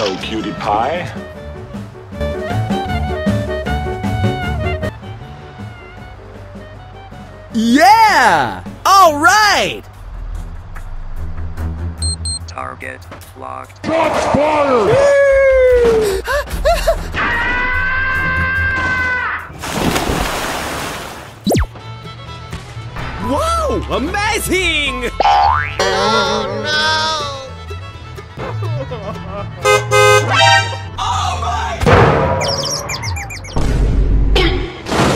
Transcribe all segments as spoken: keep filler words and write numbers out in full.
Hello, cutie pie. Yeah! All right! Target locked. Shots fired! Whoa! Amazing! Oh no! Oh my!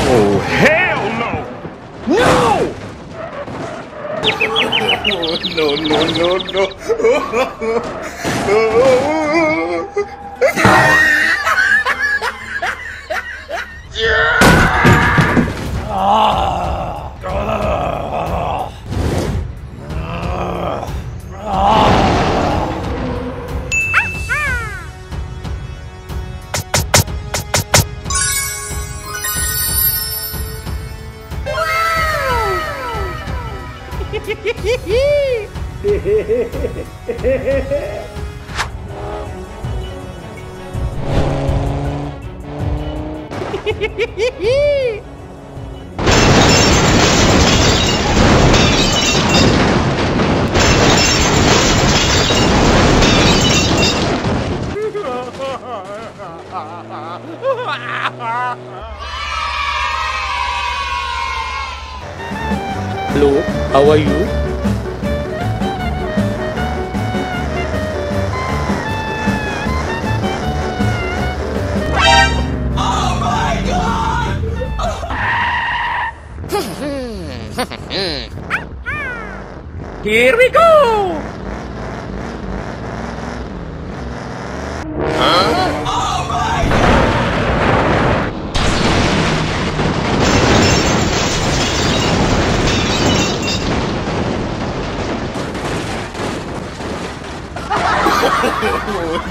Oh hell no! No! No no no no! Hello, how are you? Here we go! Huh? Oh my God!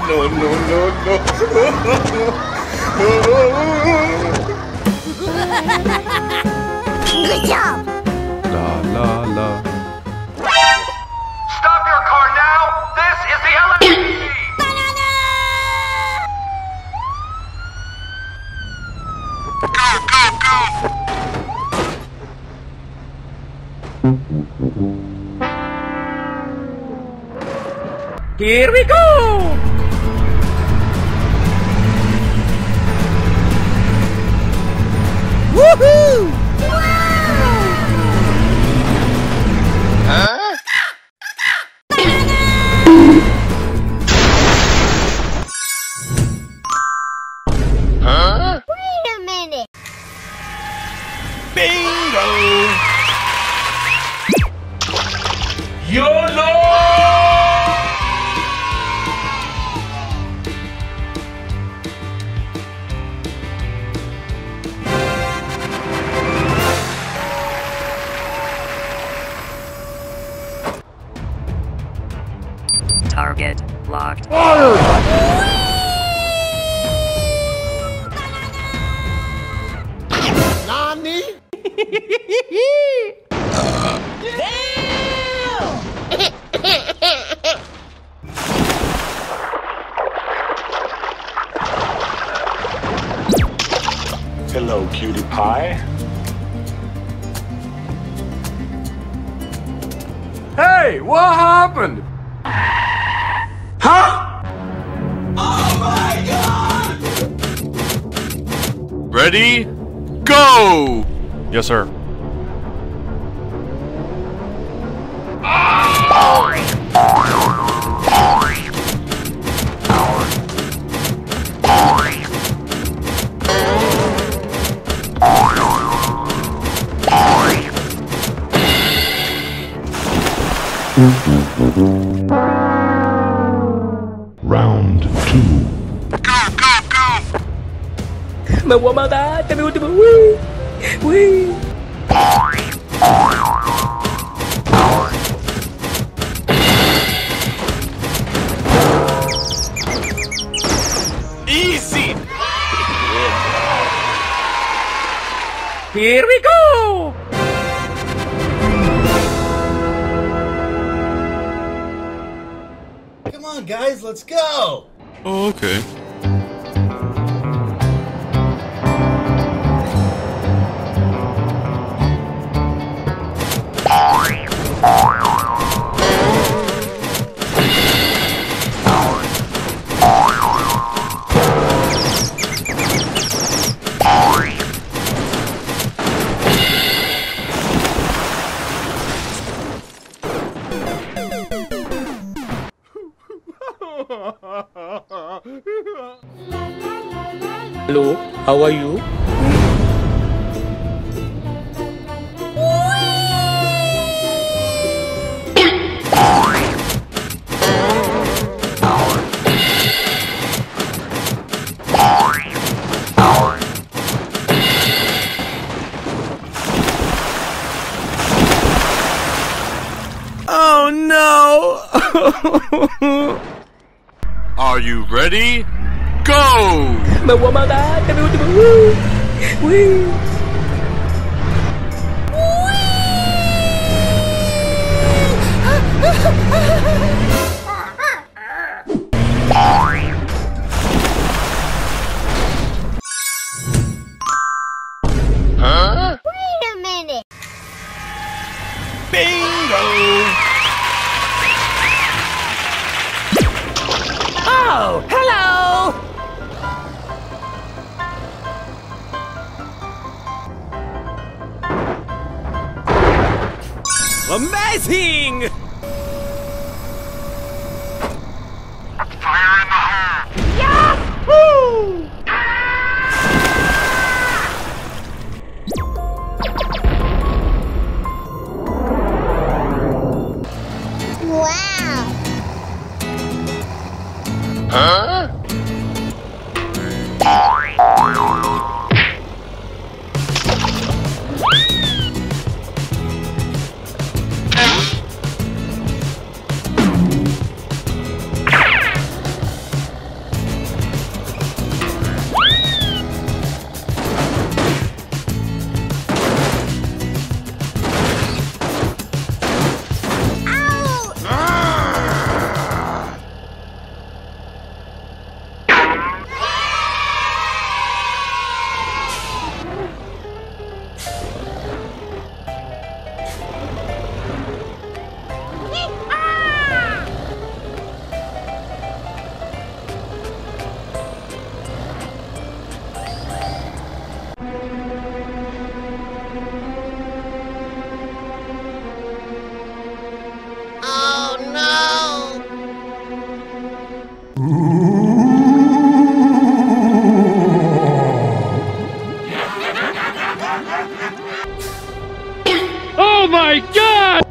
No, no, no, no! Good job! La, la, la. Here we go! Woohoo! Wow! Huh? Huh? Wait a minute! Bingo! YOLO! Target locked. Fire! Nani? Hello, cutie pie. Hey, what happened? Huh? Oh my God! Ready? Go! Yes, sir. Round two. Go, go, go! My woman, that me ultimo. Wee, wee. Easy. Here we go. Come on, guys, let's go! Oh, okay. Hello, how are you? Oh no! Are you ready? Go! But what about that? Woo! Woo! Huh? Wait a minute. Bingo! Oh, hello! Amazing! Fire in the hole! Yahoo! Ah! Wow! Huh? Oh my God!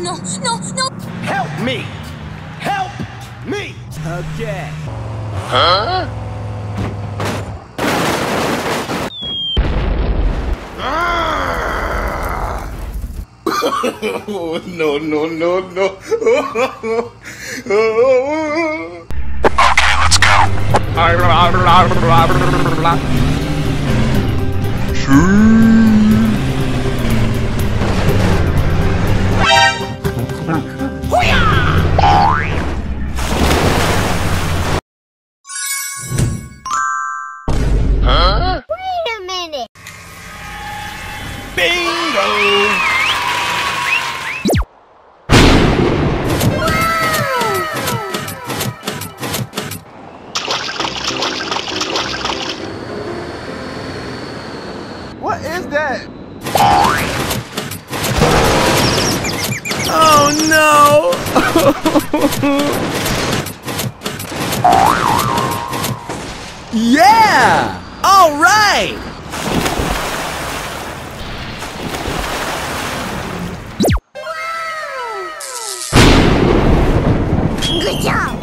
No, no, no! Help me! Help me! Okay. Huh? Ah! Oh, no, no, no, no! Okay, let's go! Sure. What is that? Oh no! Yeah! All right! Wow! Good job!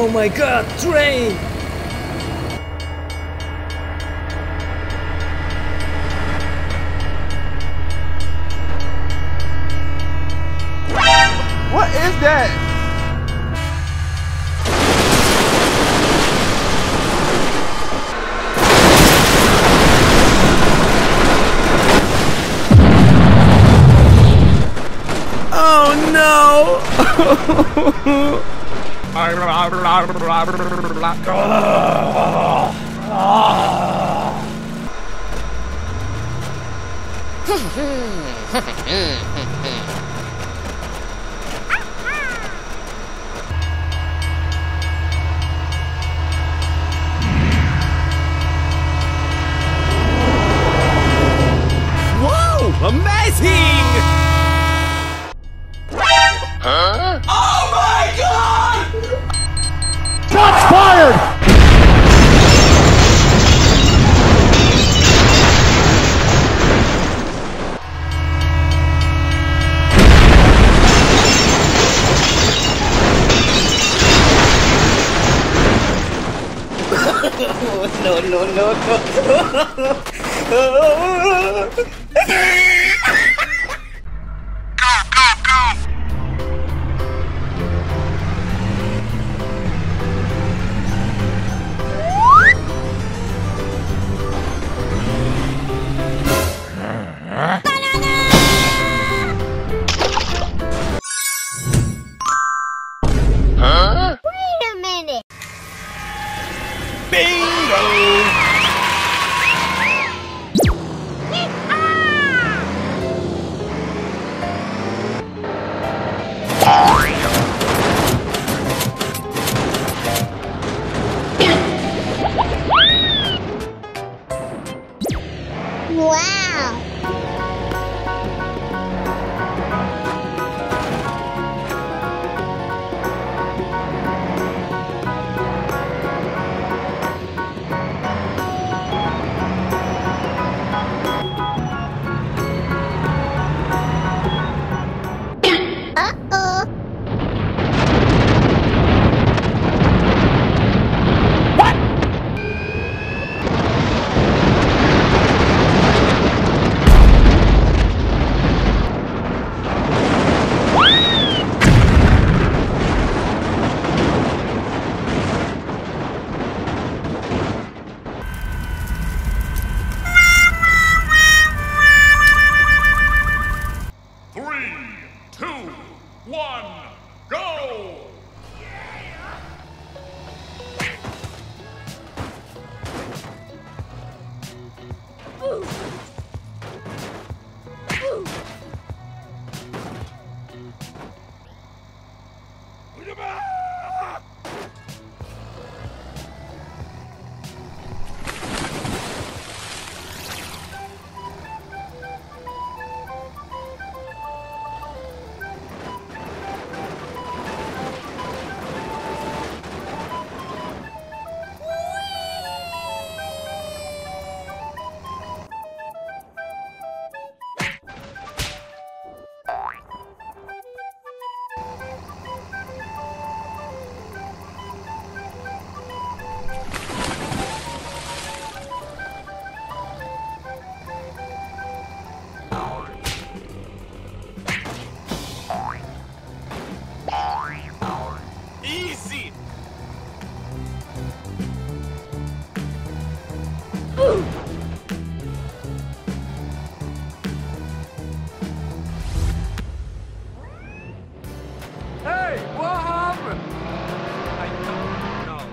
Oh my god, train! What is that? Oh no! Whoa! Amazing! No, no, no, no. Go, go, go. Banana! Huh? Wait a minute. Bing! Wow! What happened? I don't know.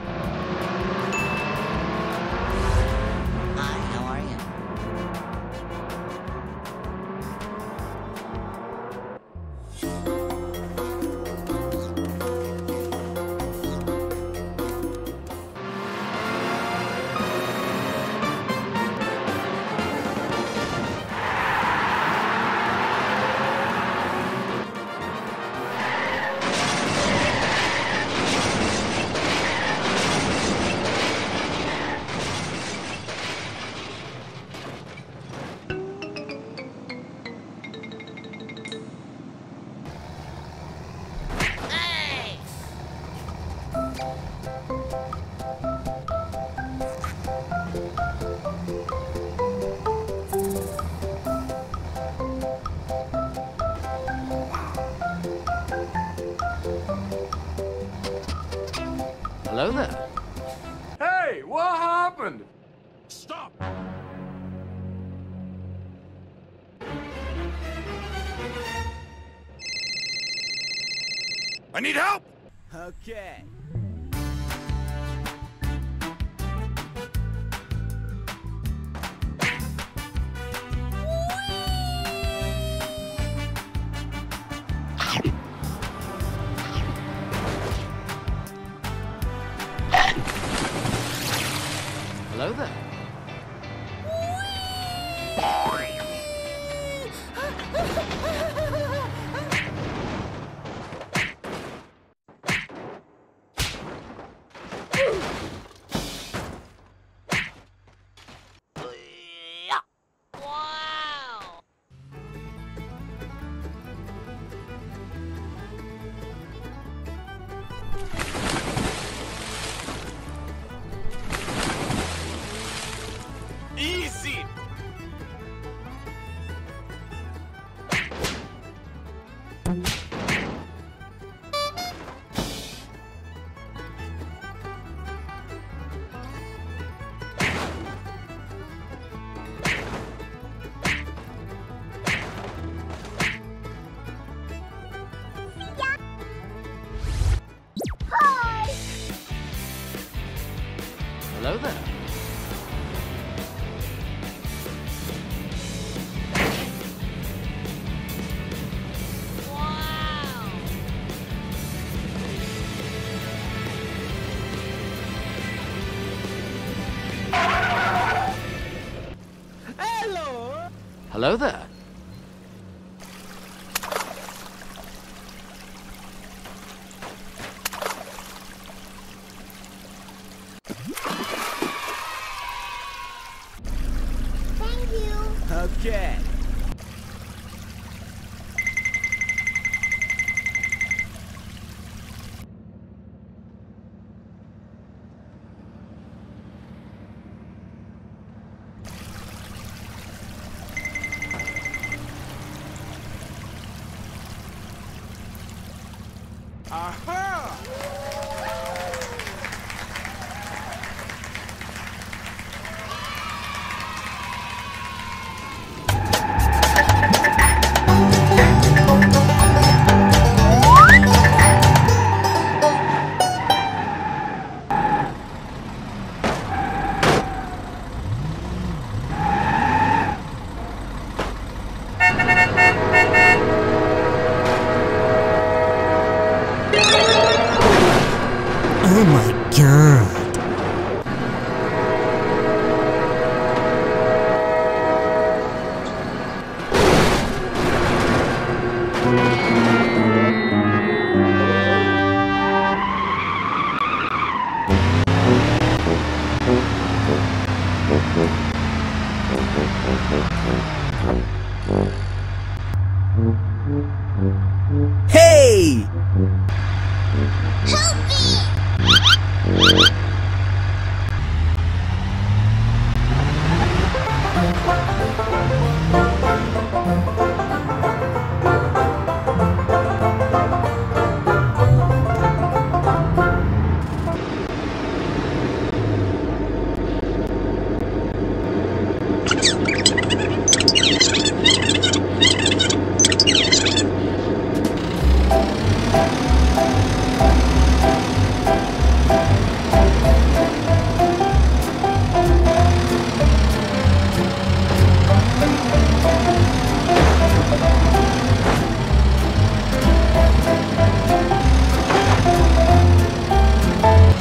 Hello there. Hey, what happened? Stop! I need help! Okay. Hello there. Wow. Easy! Hi! Hello there. Hello there. Thank you. Okay. Aha! Oh my god. Hey! Help me!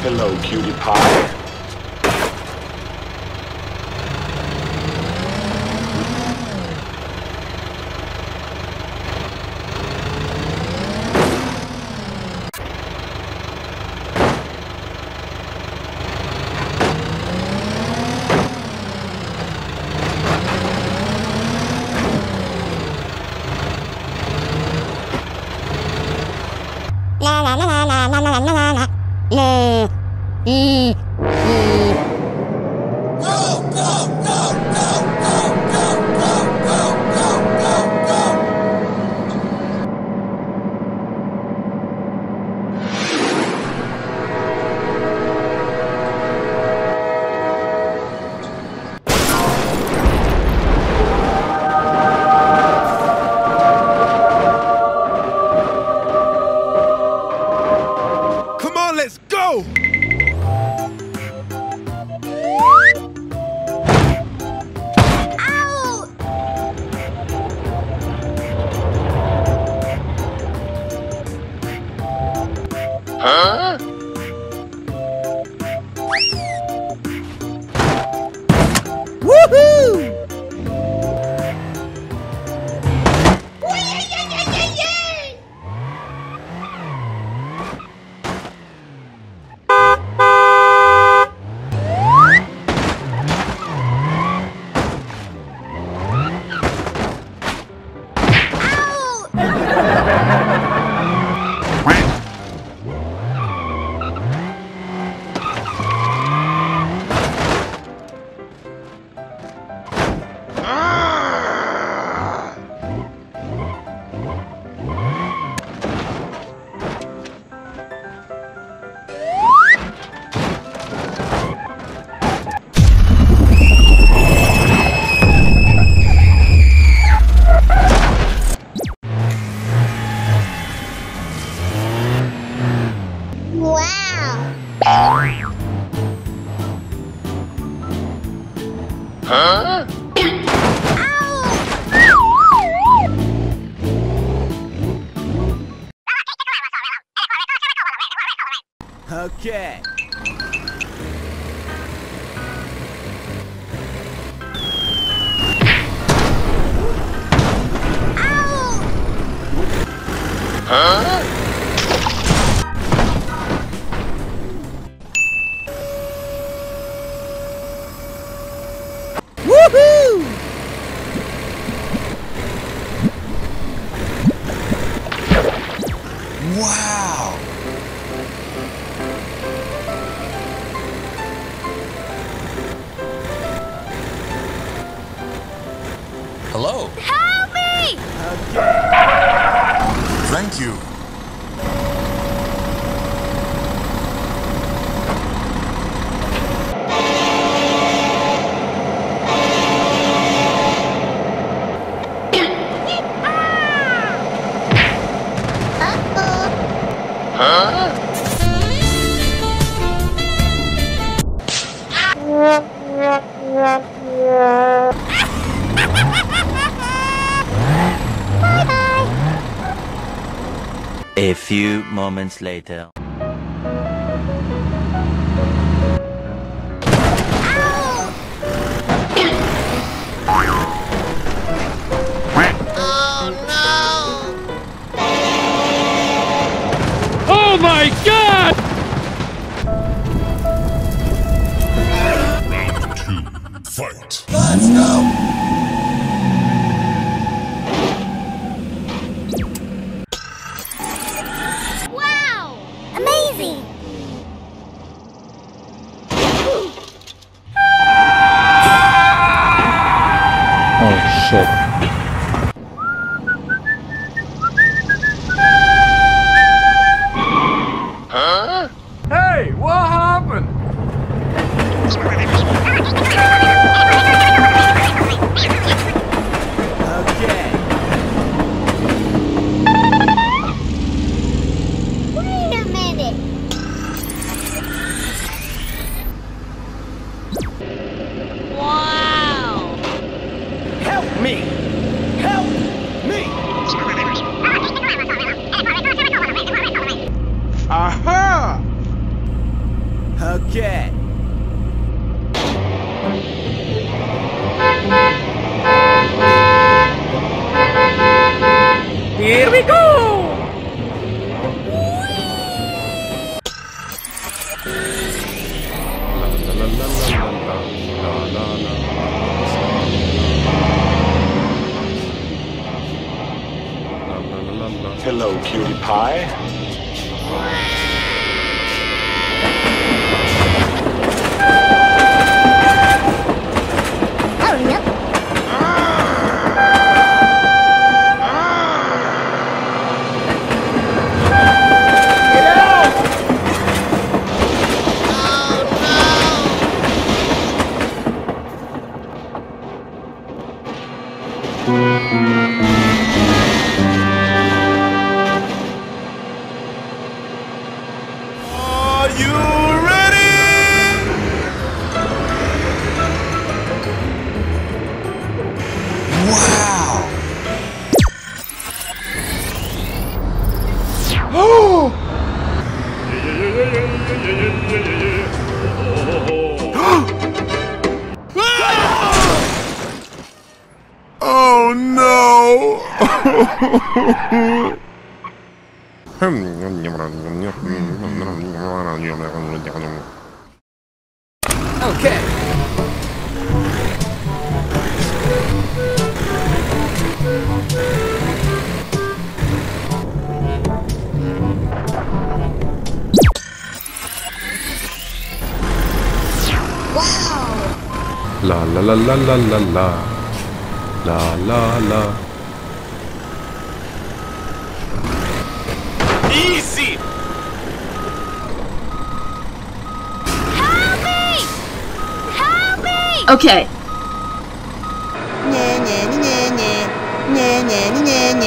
Hello, cutie pie. La la la la la la la la la. No. Mm. Mm. No, no, no, no, no, no, no, no, no, no, no, no. Huh? Okay. Huh? Woohoo! Wow! Hello. Help me! Okay. Thank you. A few moments later. Oh no! Oh my God! Round two, fight! Let's go! Shit. Huh? Hey, what happened? Okay. Wait a minute. Wow. Me! Help! Me! Aha! Okay. Here we go! Hello, cutie pie. Oh no! Get out! Oh no! Oh no! Okay. Wow. La la la la la la la. La la la. Easy. Help me! Help me! Okay. Nah nah nah nah nah nah nah nah.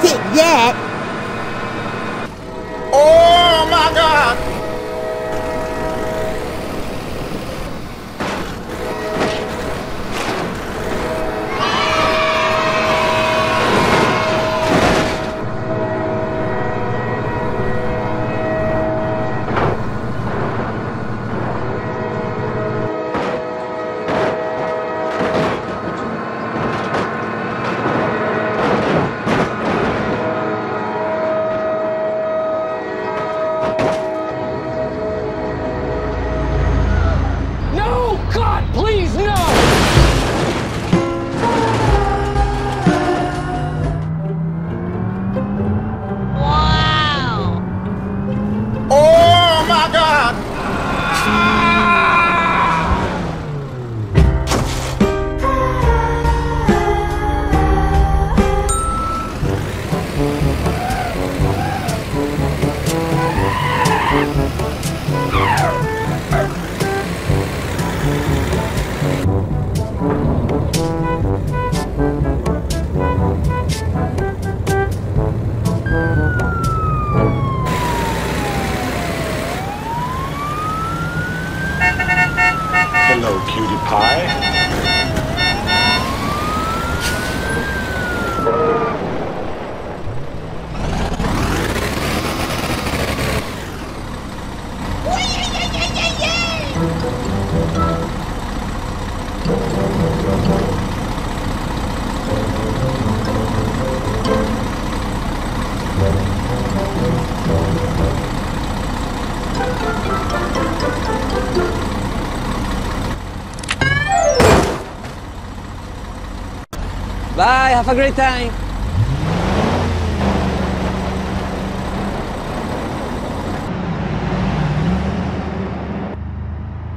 Take that. Oh my God. Hello, cutie pie. Bye, have a great time.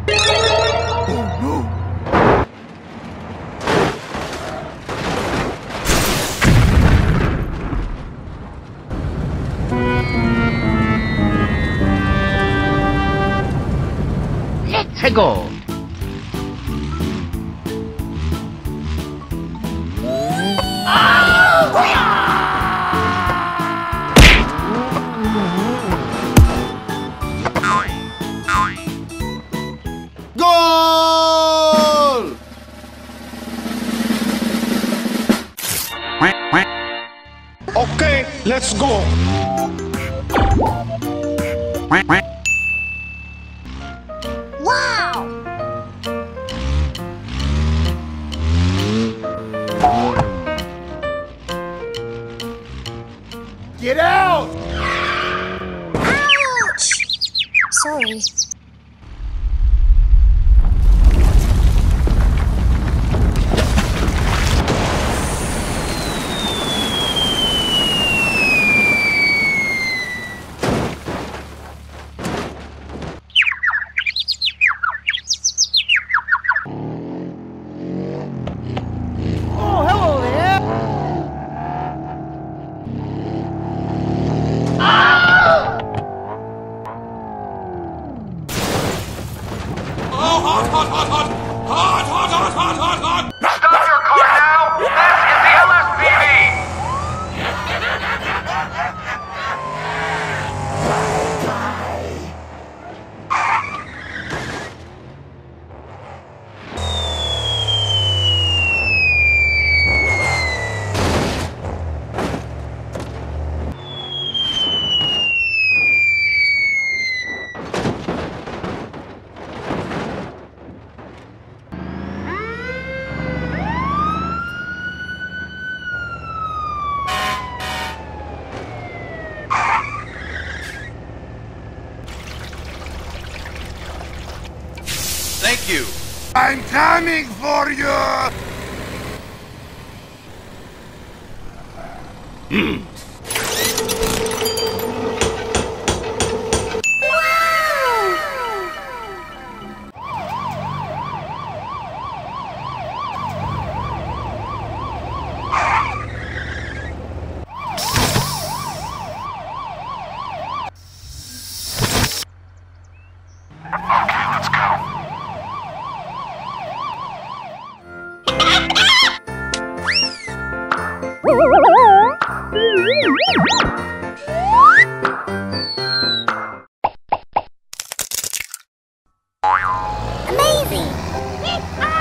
Oh no. Let's go. Okay, let's go. Wow! Get out! Ouch! Sorry. Hot, hot, hot, hot, hot, hot, hot, hot, hot, hot. Stop your car now. This is the L S P D. Thank you. I'm coming for you. Mm. Okay, let's go.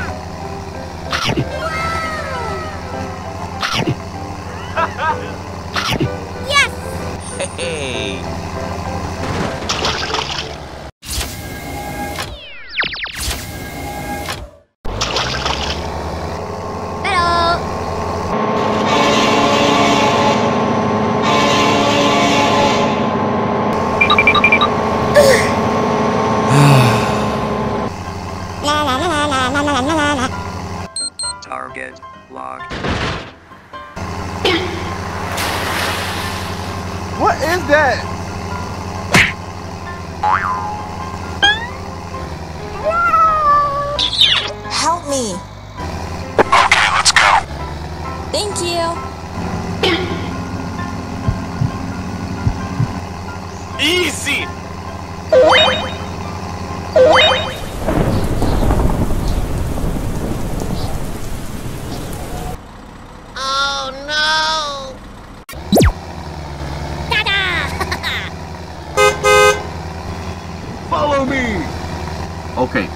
Amazing! Yes! Hey! Target locked. What is that? Help me. Okay, let's go. Thank you. Easy. Follow me! Okay.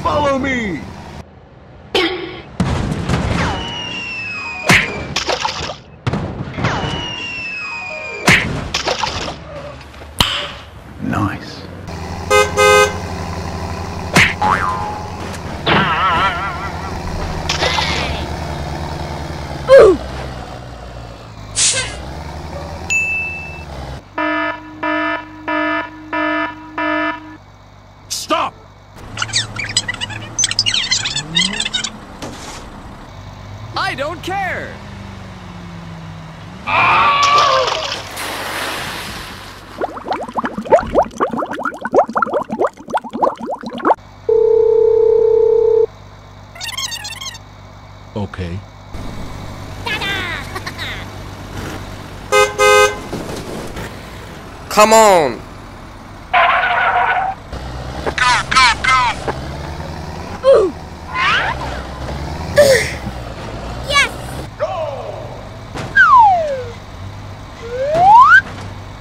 Follow me! Nice. Ooh. Stop. I don't care. Okay. Come on. Go, go, go. Ooh. Yes. Go.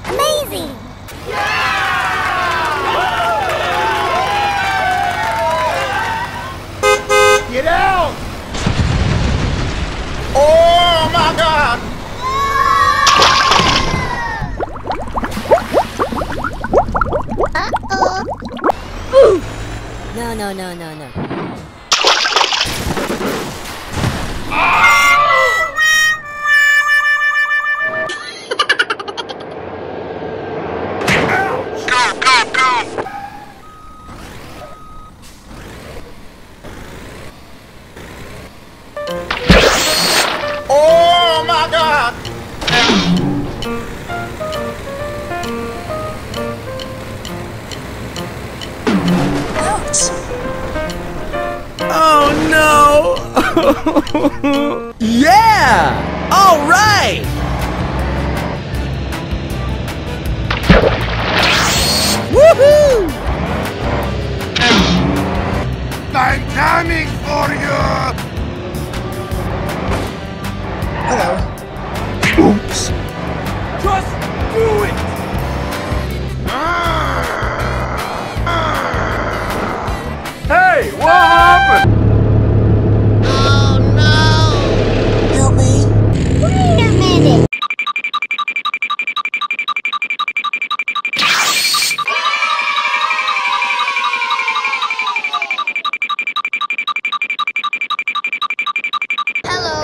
Amazing. Yeah. Get out. Oh my God. Uh-oh. Ooh. No, no, no, no, no. Go, go, go. Oh my God. Oh no! Yeah! All right! Woohoo! I'm coming for you! Hello. Oops. Just do it! Hey, what happened? Oh no! Help me! Wait a minute! Hello.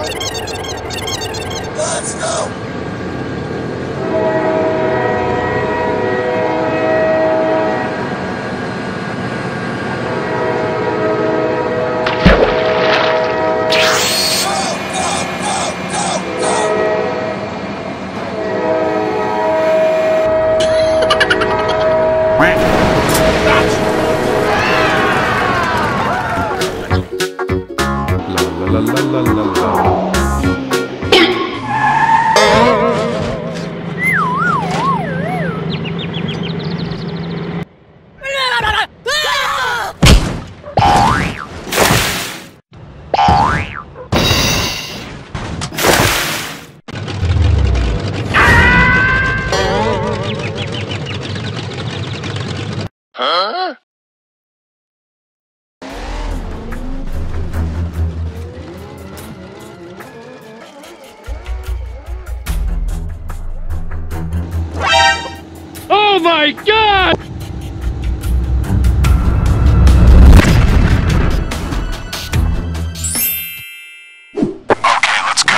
Let's go. La la la la la. Huh? Oh my God! Okay, let's go.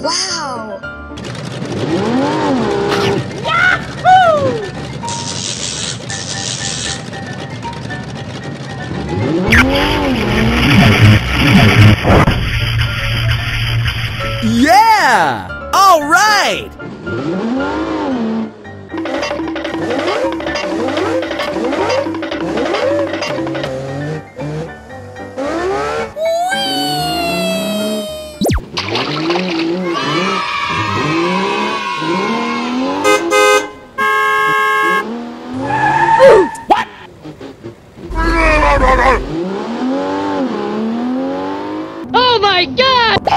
Wow! Yahoo! Yeah! All right! What? Oh my God! Oh,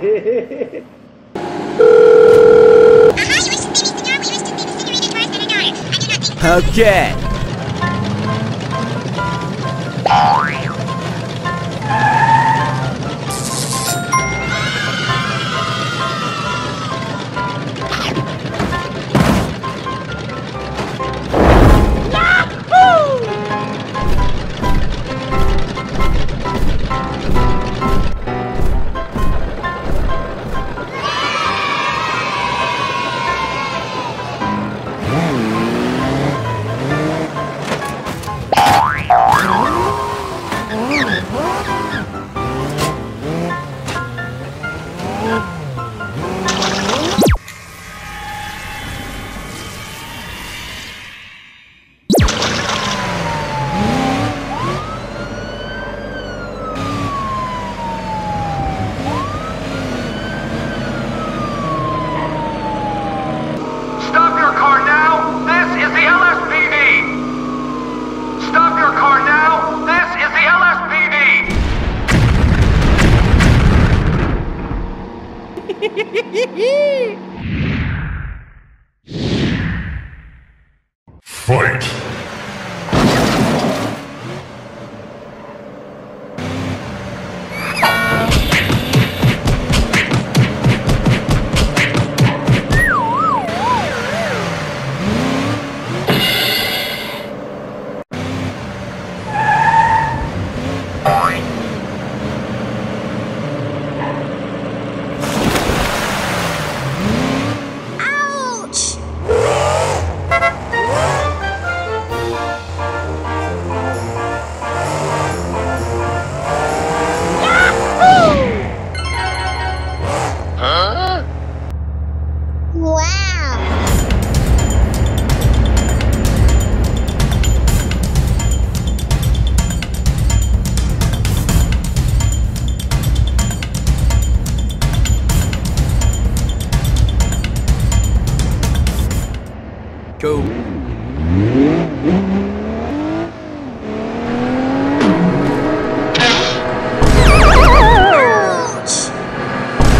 Hehehehe. Okay. Fight! Go. Ouch!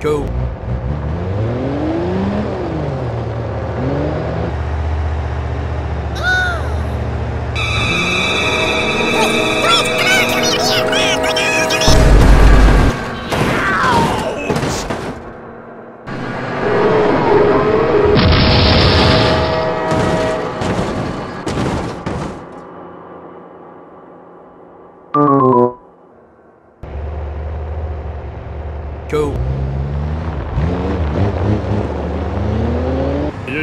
Go. Go. Yeah, yeah, yeah,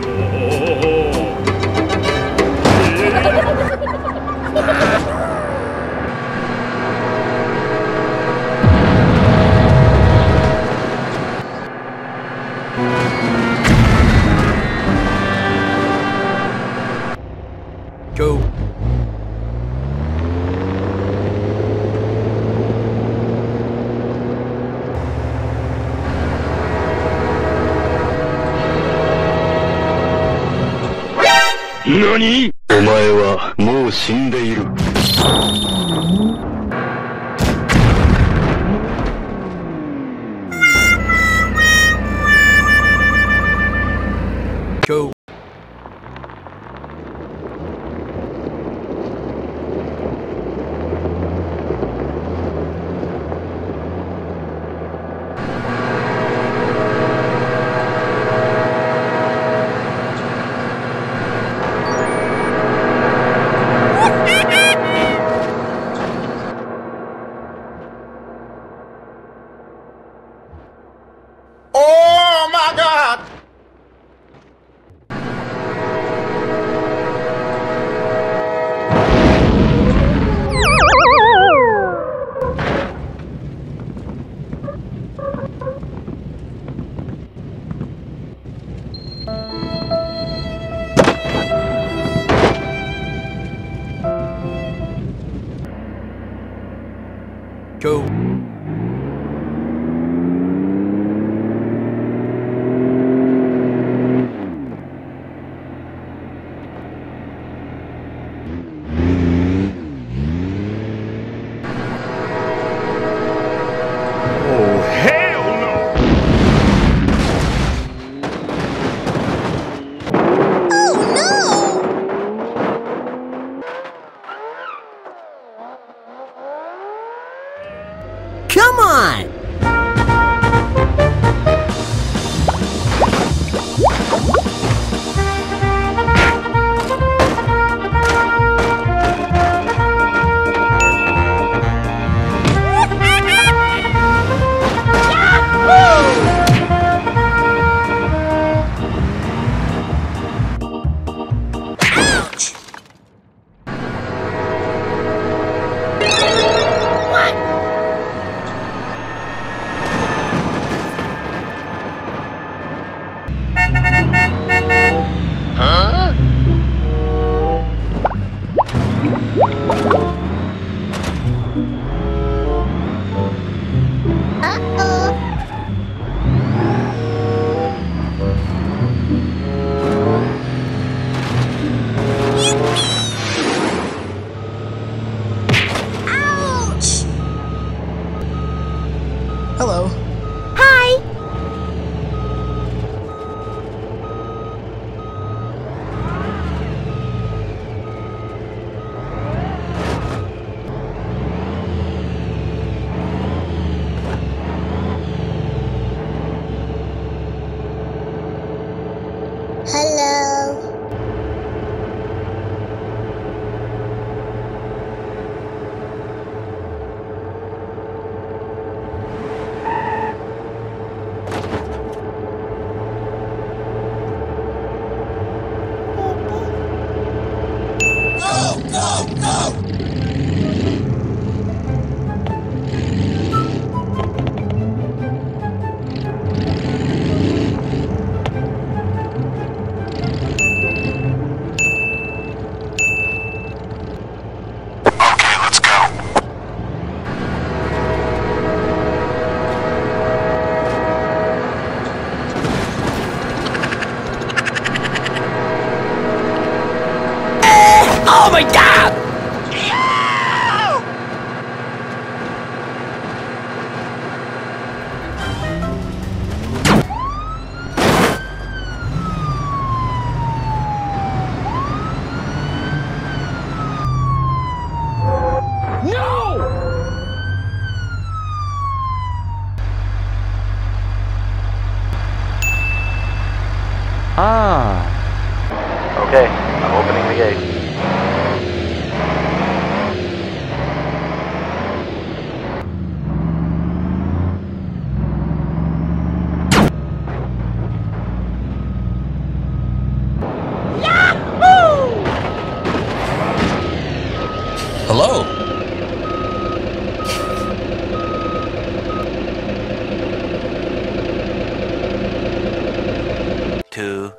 NANI?! お前はもう死んでいる。Go. Go. Hello. Hi!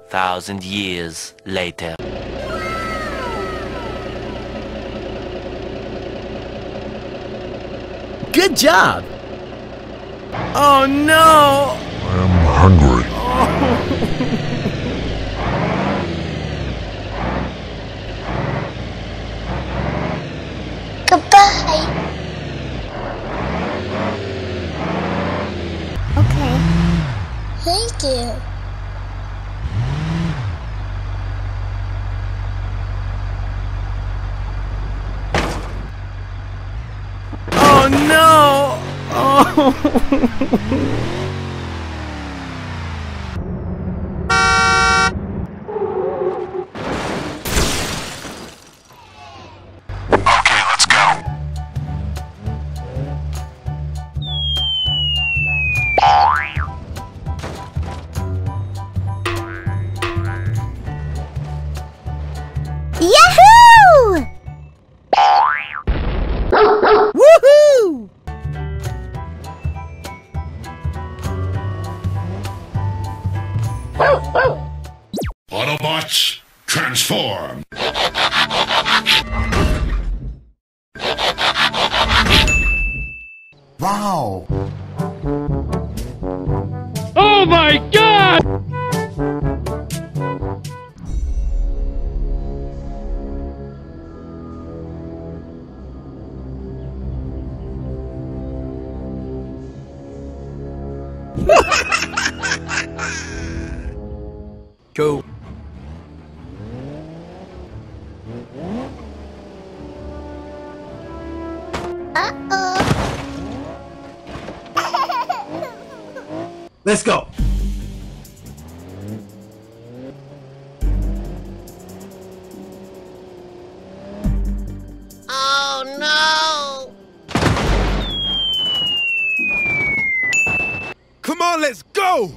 Thousand years later. Good job! Oh no! I'm hungry. Oh. Goodbye! Okay. Thank you. Okay, let's go. Yahoo! Woohoo! Autobots, transform! Wow! Oh my God! Go. Uh-oh. Let's go. Oh no. Come on, let's go. Go.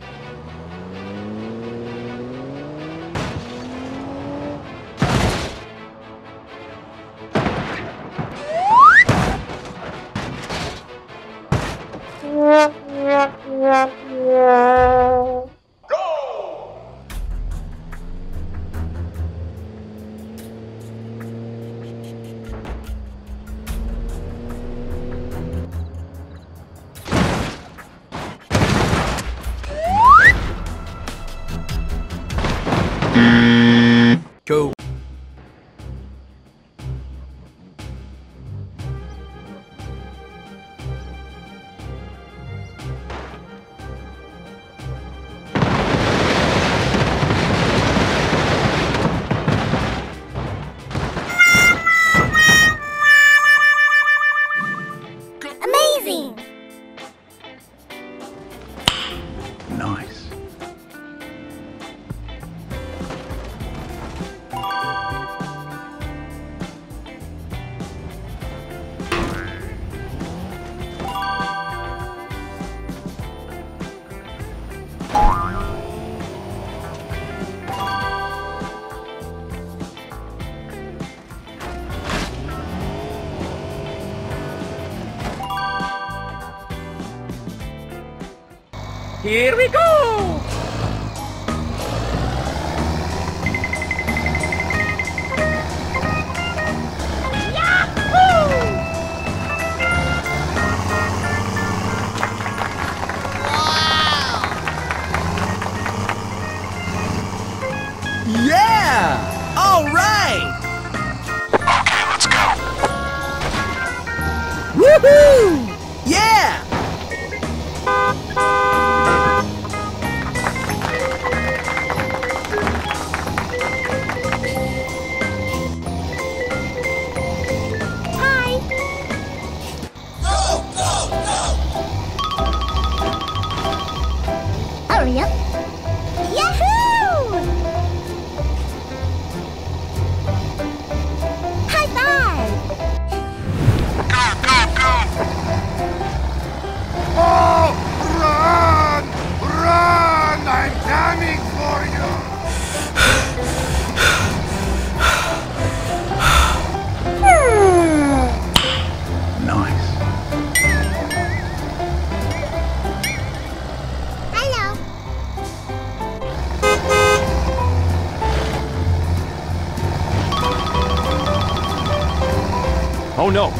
Here we go! Oh no!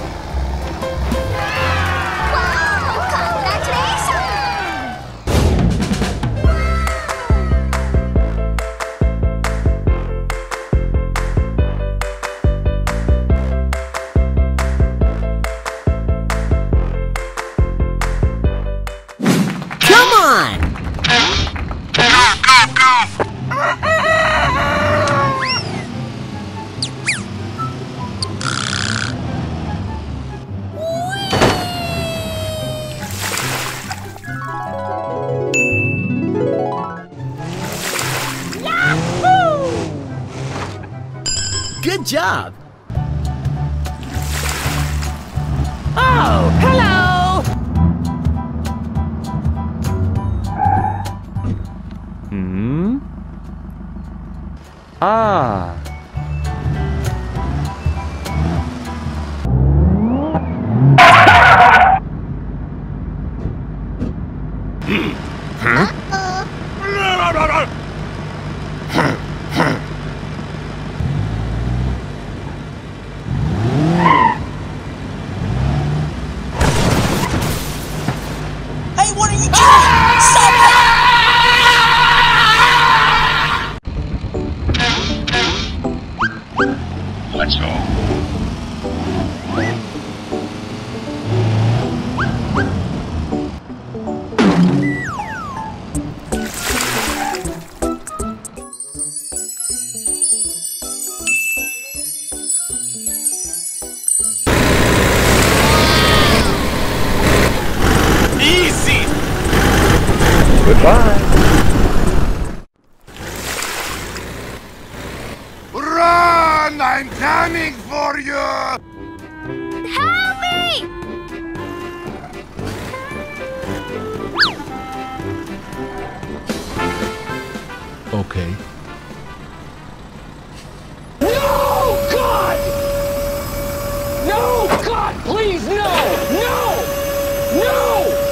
Good job! Oh, hello! Hmm? Ah! Huh? Goodbye. Run! I'm coming for you! Help me! Okay. No, God! No, God, please, no! No! No!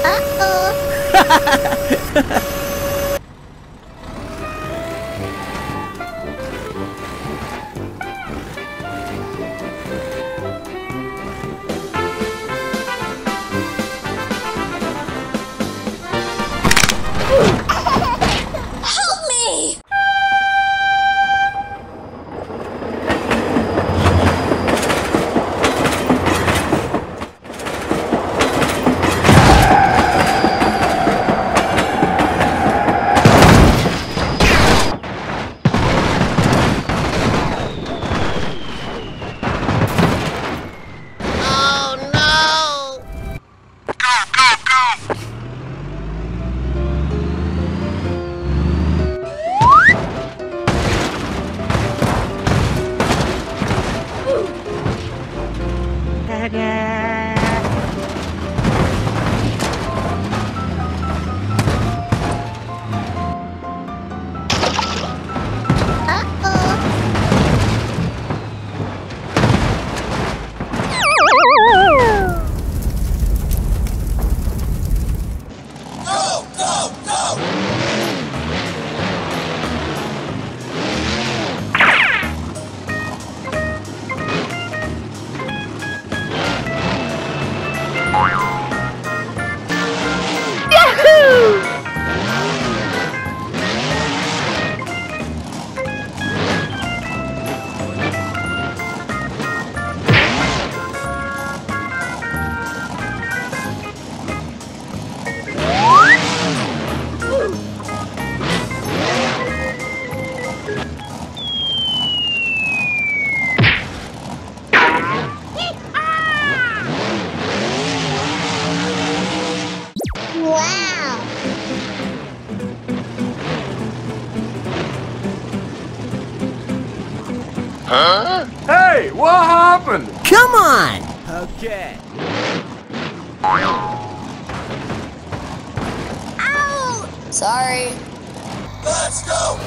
Uh-oh. Wow. Huh? Hey, what happened? Come on. Okay. Ow! Sorry. Let's go.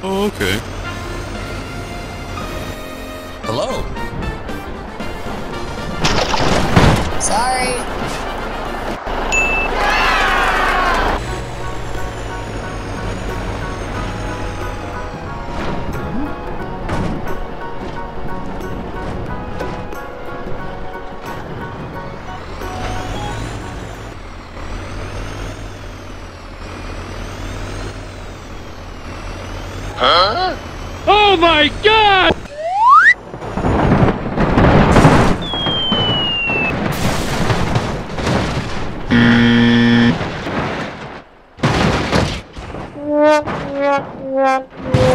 Okay. Hello? Sorry. Huh? Oh my God! Mm.